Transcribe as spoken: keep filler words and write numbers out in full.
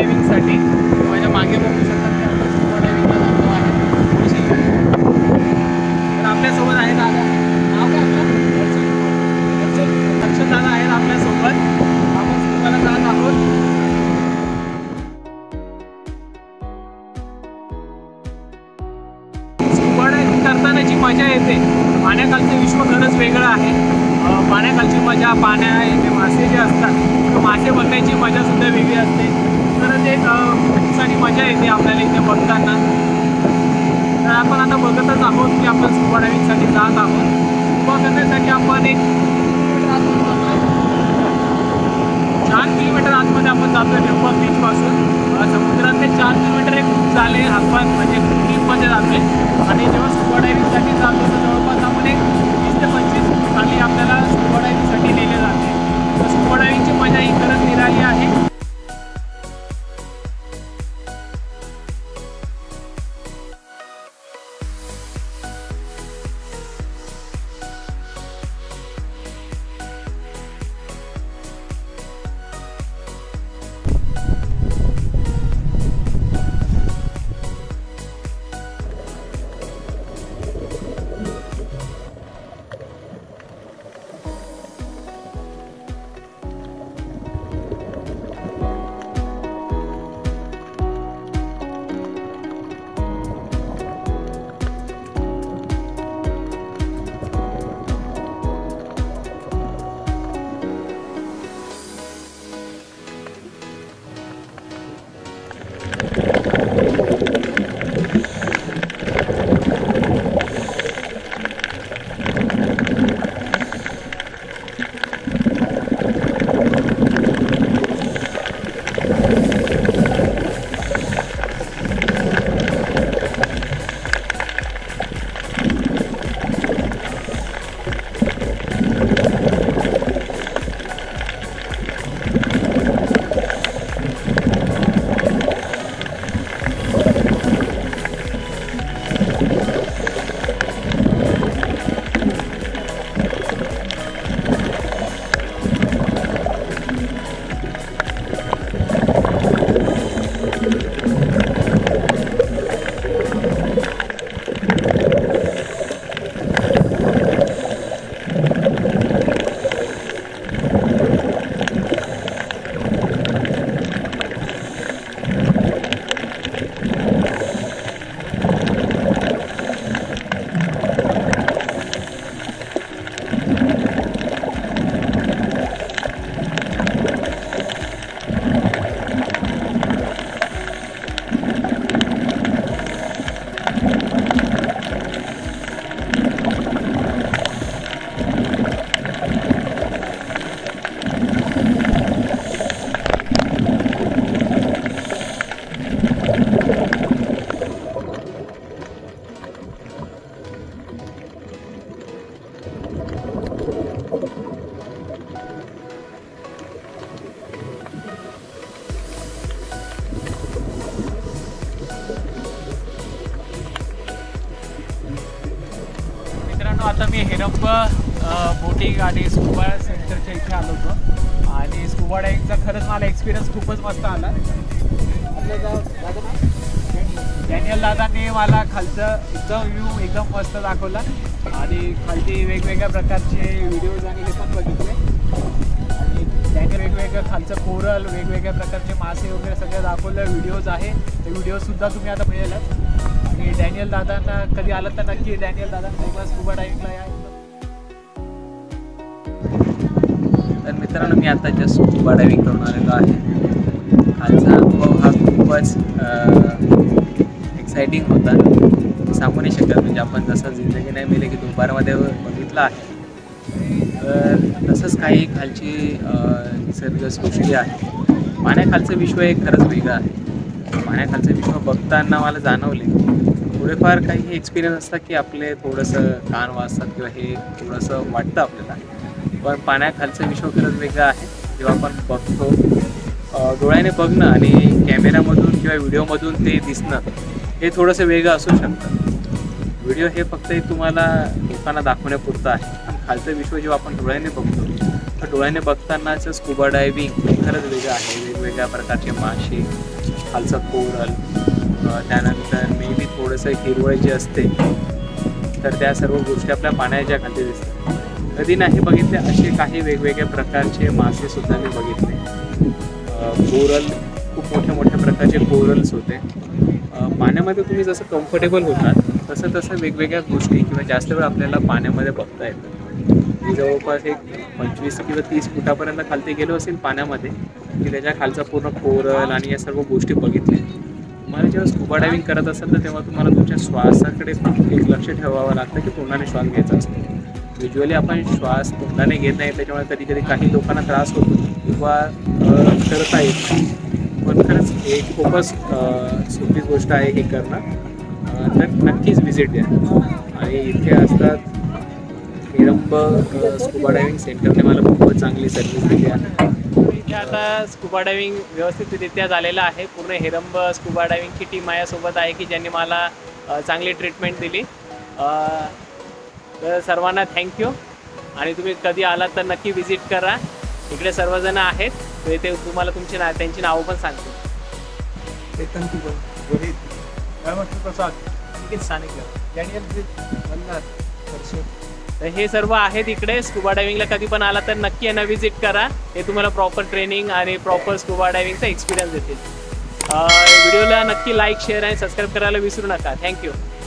डायव्हिंगसाठी तुम्हाला मागे बघू शकता की आपण स्कूबा डायव्हिंगला जातो आहे. तर आपल्यासोबत आहेत दादा. नाव काय आपलं? अक्षय दादा आहेत आपल्यासोबत. आपण स्कूबाला जात आहोत. करताना जी मजा येते, पाण्याखालचं विश्व खरंच वेगळं आहे. पाण्याखालची मजा, पाण्या मासे जे असतात मासे बघण्याची मजासुद्धा वेगळी असते. खरंच एक खूप सारी मजा येते आपल्याला इथे बघताना. तर आपण आता बघतच आहोत की आपण स्कूबा डायव्हिंगसाठी जात आहोत. स्कूबा करण्यासाठी आपण एक चार किलोमीटर आतमध्ये आपण जातो डेव्हलप बीचपासून. समुद्रातले चार किलोमीटर एक खूप झाले आपण म्हणजे डीपमध्ये जाते. आणि जेव्हा स्कूबा डायव्हिंगसाठी जातो तर जवळपास आपण एक वीस ते पंचवीस खाली आपल्याला स्कूबा डायव्हिंगसाठी नेले जाते. तर स्कूबा डायव्हिंगची मजा ही खरंच निराळी आहे. आता मी हेरंब बोटिंग आणि स्कूबा सेंटरच्या इथे आलो होतो आणि स्कूबा डायव्हिंगचा खरंच मला एक्सपिरियन्स खूपच मस्त आला. डॅनियल दादाने मला खालचं एकदम व्ह्यू एकदम मस्त दाखवला आणि खालची वेगवेगळ्या प्रकारचे व्हिडिओज आणि हे पण बघितले आणि त्याने वेगवेगळं खालचं कोरल वेगवेगळ्या प्रकारचे मासे वगैरे सगळं दाखवलं. व्हिडिओज आहे ते व्हिडिओजसुद्धा तुम्ही आता मिळेलच. आणि डॅनियल दादांना कधी आलं तर नक्की डॅनियल दादांना स्कूबा डायव्हिंगला या. तर मित्रांनो मी आता जस्ट स्कूबा डायव्हिंग करून आलेलो आहे. आजचा अनुभव हा खूपच एक्सायटिंग होता, सांगू नाही शकत. म्हणजे आपण जसं जिंदगी नाही मिले की दुपारमध्ये बघितलं आहे तर तसंच काही खालची निसर्ग सृष्टी आहे. पाण्याखालचं विश्व हे खरंच वेगळं आहे. पाण्याखालचं विश्व बघताना मला जाणवले थोडेफार काही एक्सपिरियन्स असतात की आपले थोडंसं कान वाजतात किंवा हे थोडंसं वाटतं आपल्याला. पण पाण्याखालचं विश्व खरंच वेगळं आहे. जेव्हा आपण बघतो डोळ्याने बघणं आणि कॅमेऱ्यामधून किंवा व्हिडिओमधून ते दिसणं हे थोडंसं वेगळं असू शकतं. व्हिडिओ हे फक्त तुम्हाला लोकांना दाखवण्यापुरतं आहे. पण खालचं विश्व जेव्हा आपण डोळ्याने बघतो तर डोळ्याने बघतानाचं स्कूबा डायव्हिंग खरंच वेगळं आहे. वेगवेगळ्या प्रकारचे मासे खालचा कोरल, त्यानंतर मे बी थोडंसं हिरवळ जे असते, तर त्या सर्व गोष्टी आपल्या पाण्याच्या खाली दिसतात. कधी नाही बघितले असे काही वेगवेगळ्या प्रकारचे मासेसुद्धा मी बघितले. कोरल, खूप मोठ्या मोठ्या प्रकारचे कोरल्स होते. पाण्यामध्ये तुम्ही जसं कम्फर्टेबल होतात तसं तसं वेगवेगळ्या गोष्टी किंवा जास्त वेळ आपल्याला पाण्यामध्ये बघता येतात. मी जवळपास एक पंचवीस किंवा तीस फुटापर्यंत खालती गेलो असेल पाण्यामध्ये, की त्याच्या खालचा पूर्ण कोरल आणि या सर्व गोष्टी बघितल्या. तुम्हाला जेव्हा स्कुबा डायविंग करत असाल तर तेव्हा तुम्हाला तुमच्या श्वासाकडे एक लक्ष ठेवावं लागतं, की तोंडाने श्वास घ्यायचा असतो. युज्युअली आपण श्वास तोंडाने घेत नाही, त्याच्यामुळे कधी कधी काही लोकांना त्रास होतो किंवा करता येत नाही. पण खरंच एक खूपच सोपी गोष्ट आहे हे करणं. तर नक्कीच व्हिजिट द्या. आणि इथे असतात हिरंब स्कुबा डायविंग सेंटरने मला खूपच चांगली सर्व्हिस दिली आहे. आता स्कुबा डायविंग व्यवस्थितरित्या झालेलं आहे. पूर्ण हेरंब स्कुबा डायविंगची टीम माझ्यासोबत आहे की ज्यांनी मला चांगली ट्रीटमेंट दिली. तर सर्वांना थँक्यू. आणि तुम्ही कधी आलात तर नक्की व्हिजिट करा. इकडे सर्वजण आहेत, तर ते तुम्हाला तुमची ना त्यांची नावं पण सांगतील. चेतन कुबल, रोहित, रामकृष्ण प्रसाद, निकित सानेकर, डॅनियल, वल्लाद, हर्षद, तर हे सर्व आहेत इकडे. स्कुबा डायविंगला कधी पण आला तर नक्की यांना व्हिजिट करा. हे तुम्हाला प्रॉपर ट्रेनिंग आणि प्रॉपर स्कुबा डायविंगचा एक्सपिरियन्स देतील. व्हिडिओला नक्की लाईक, शेअर आणि सबस्क्राईब करायला विसरू नका. थँक्यू.